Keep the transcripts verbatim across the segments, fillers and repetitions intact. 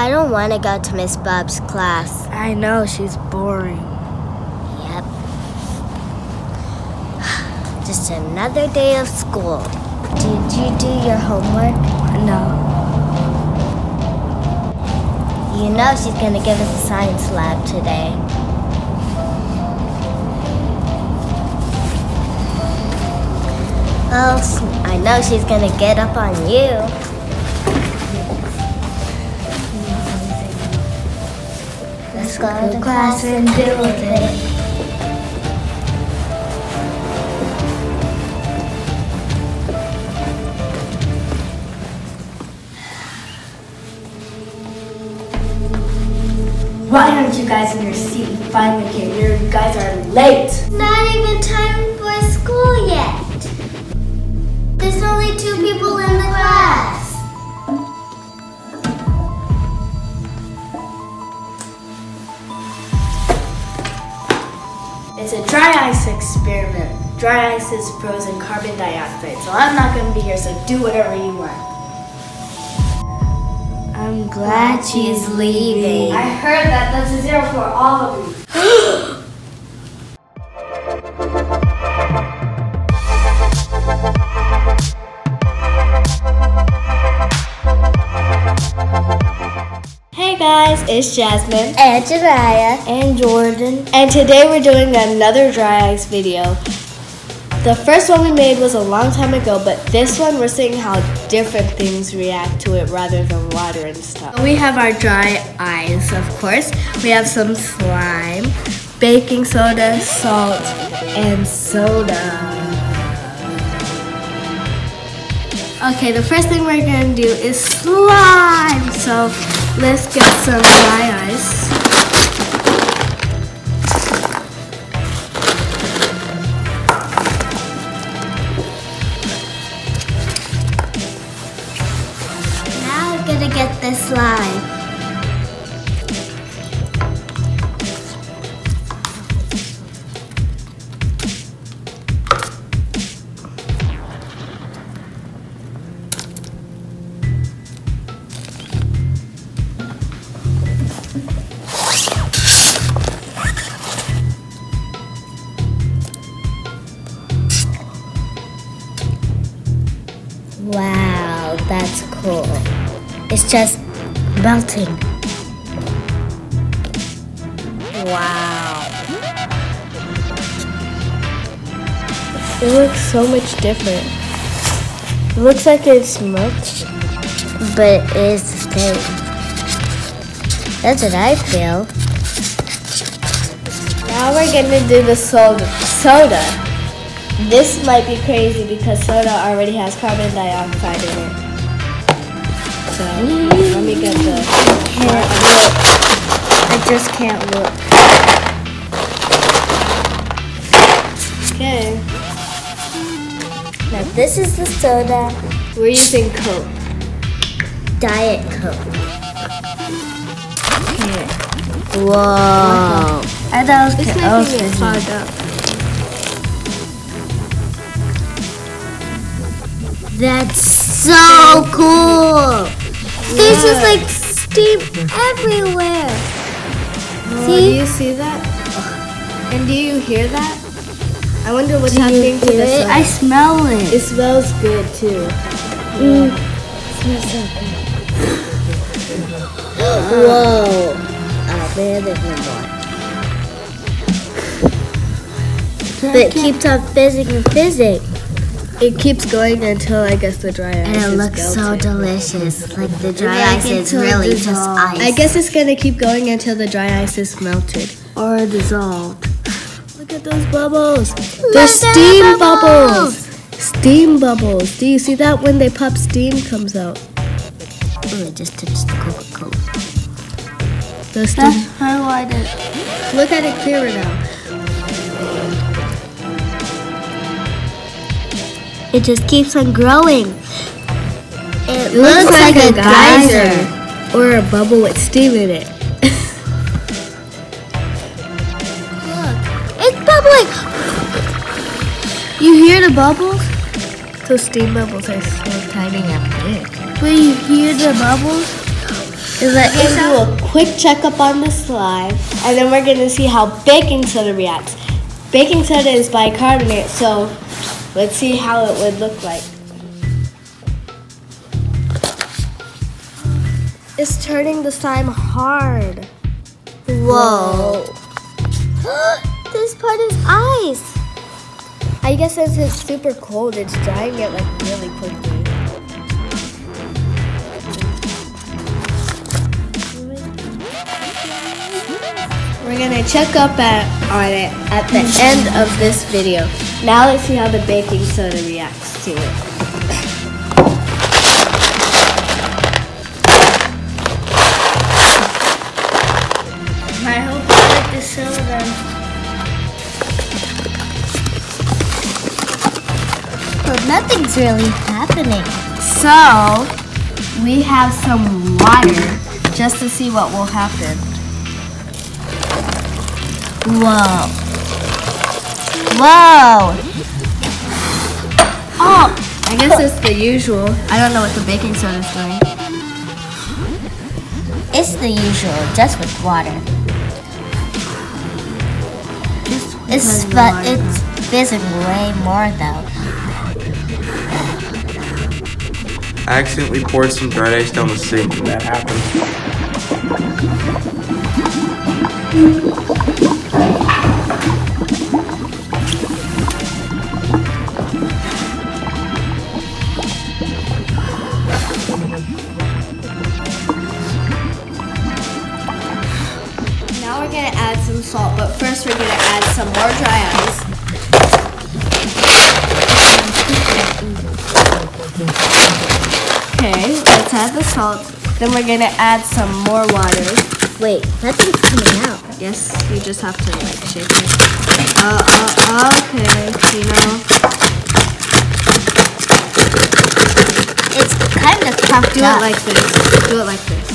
I don't want to go to Miss Bob's class. I know, she's boring. Yep. Just another day of school. Did you do your homework? No. You know she's going to give us a science lab today. Oh, I know she's going to get up on you. Let's go to class and deal with it. Why aren't you guys in your seat? Finally came here. You guys are late. Not even time for school yet. There's only two people in the class. It's a dry ice experiment. Dry ice is frozen carbon dioxide, so I'm not going to be here, so do whatever you want. I'm glad she's leaving. I heard that. That's a zero for all of you. Guys, it's Jasmine and Janaia and Jordan, and today we're doing another dry ice video. The first one we made was a long time ago, but this one we're seeing how different things react to it rather than water and stuff. We have our dry ice, of course. We have some slime, baking soda, salt, and soda. Okay, the first thing we're gonna do is slime. So let's get some dry ice. Now we're gonna get the slime. Wow, that's cool. It's just melting. Wow. It looks so much different. It looks like it's melted, but it is the same. That's what I feel. Now we're gonna do the soda. soda. This might be crazy because soda already has carbon dioxide in it. So, let me get the... I can't look. I just can't look. Okay. Now this is the soda. We're using Coke. Diet Coke. Here. Whoa. I thought it was making it hard up. That's so cool! There's just like steam everywhere! Oh, see? Do you see that? And do you hear that? I wonder what's do happening to this one. I smell it. It smells good too. Mm. Yeah. It smells so good. Whoa! Oh man, there's no more. But it keeps on fizzing and fizzing. It keeps going until I guess the dry ice is melted. And it looks so delicious. Like the dry ice is really just ice. I guess it's gonna keep going until the dry ice is melted or dissolved. Look at those bubbles. They're steam bubbles. Steam bubbles. Do you see that? When they pop, steam comes out. Oh, I just touched the Coca-Cola. Those steam. That's how I did. Look at it clearer now. It just keeps on growing. It looks, looks like, like a, a geyser. geyser. Or a bubble with steam in it. Look, it's bubbling! You hear the bubbles? Those steam bubbles are so tiny and big. But you hear the bubbles? is that we're going to do a quick checkup on the slime, and then we're going to see how baking soda reacts. Baking soda is bicarbonate, so let's see how it would look like. It's turning the slime hard. Whoa. This part is ice. I guess since it's super cold, it's drying it like really quickly. We're gonna check up at, on it at the end of this video. Now let's see how the baking soda reacts to it. I hope you like the soda. Well, nothing's really happening. So, we have some water just to see what will happen. Whoa. Whoa. Oh, I guess it's the usual. I don't know what the baking soda's doing. It's the usual, just with water. Just with it's but water. It's fizzing way more though. I accidentally poured some dried ice down the sink when that happened. Salt, but first we're going to add some more dry ice. Okay, let's add the salt. Then we're going to add some more water. Wait, nothing's coming out. Yes, you just have to like shake it. Uh, uh, okay, you know. It's kind of puffed up. Do it like this. Do it like this.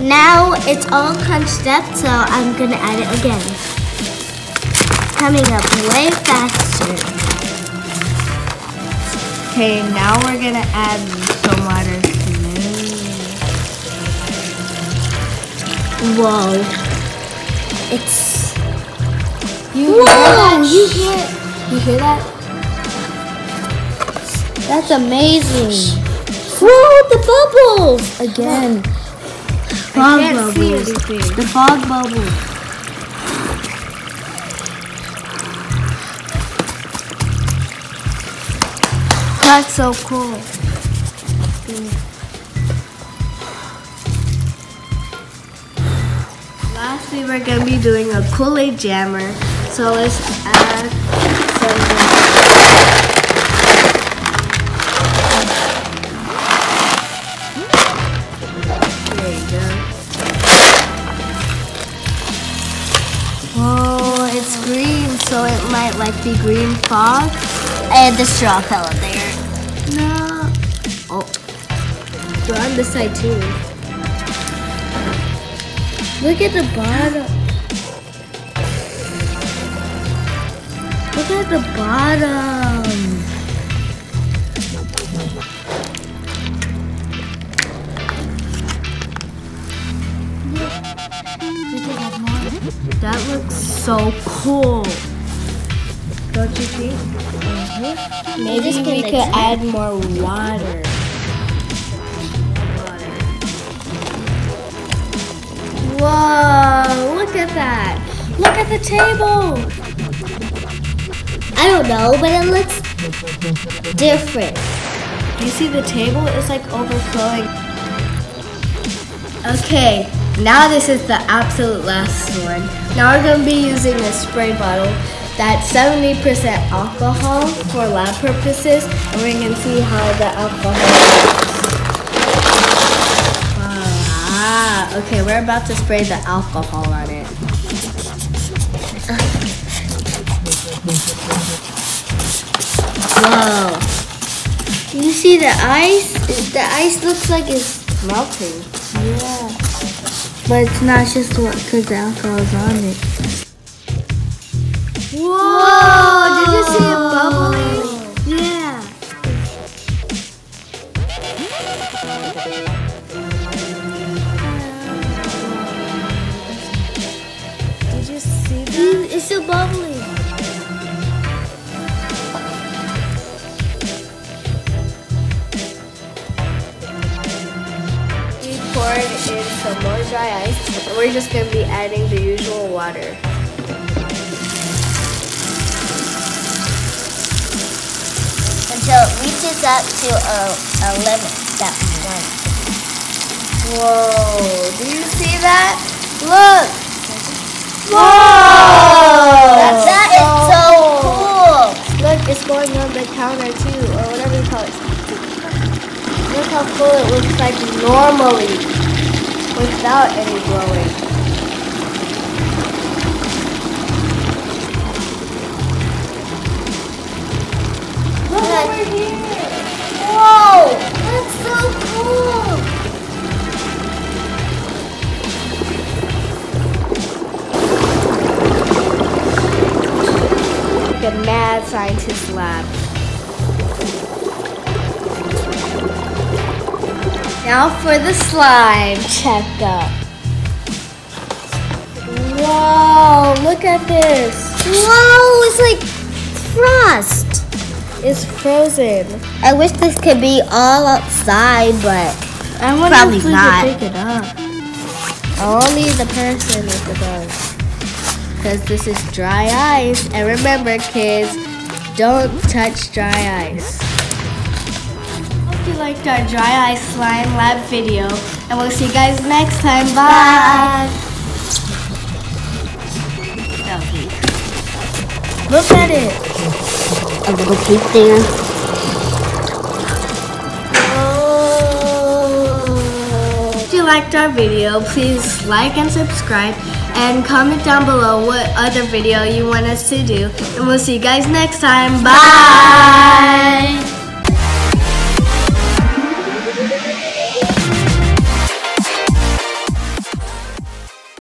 Now it's all crunched up, so I'm gonna add it again. Coming up way faster. Okay, now we're gonna add some water to it. Whoa. It's... You Whoa, hear that? You hear, you hear that? That's amazing. Whoa, the bubbles! Again. Whoa. Fog bubbles. The fog bubbles. That's so cool. Mm. Lastly, we're going to be doing a Kool-Aid jammer. So let's add some. So it might like be green fog. And the straw fell in there. No. Oh. We're on this side too. Look at the bottom. Look at the bottom. That looks so cool. Don't you think? Mm-hmm. Maybe we could add more water. Water. Whoa, look at that. Look at the table. I don't know, but it looks different. You see the table is like overflowing. Okay, now this is the absolute last one. Now we're gonna be using a spray bottle. That's seventy percent alcohol for lab purposes, and we can see how the alcohol works. Wow. Ah, okay, we're about to spray the alcohol on it. Whoa. You see the ice? The ice looks like it's melting. Yeah. But it's not just what, because the alcohol is on it. Whoa. Whoa! Did you see it bubbling? Yeah. Did you see that? Ooh, it's so bubbly. We poured in some more dry ice, and we're just going to be adding the usual water. Until it reaches up to a, a limit that we want. Whoa, do you see that? Look! Whoa! That's that so is so cool! Look, it's going on the counter too, or whatever you call it. Look how cool it looks like normally, without any glowing. Whoa! That's so cool! The mad scientist lab. Now for the slime checkup. Whoa! Look at this! Whoa! It's like frost! It's frozen. I wish this could be all outside, but I wonder probably if we not. Could pick it up. Only the person with the bug, because this is dry ice. And remember, kids, don't touch dry ice. Hope you liked our dry ice slime lab video, and we'll see you guys next time. Bye. Bye. Look at it. A little cake there. Oh. If you liked our video, please like and subscribe and comment down below what other video you want us to do. And we'll see you guys next time. Bye! Bye.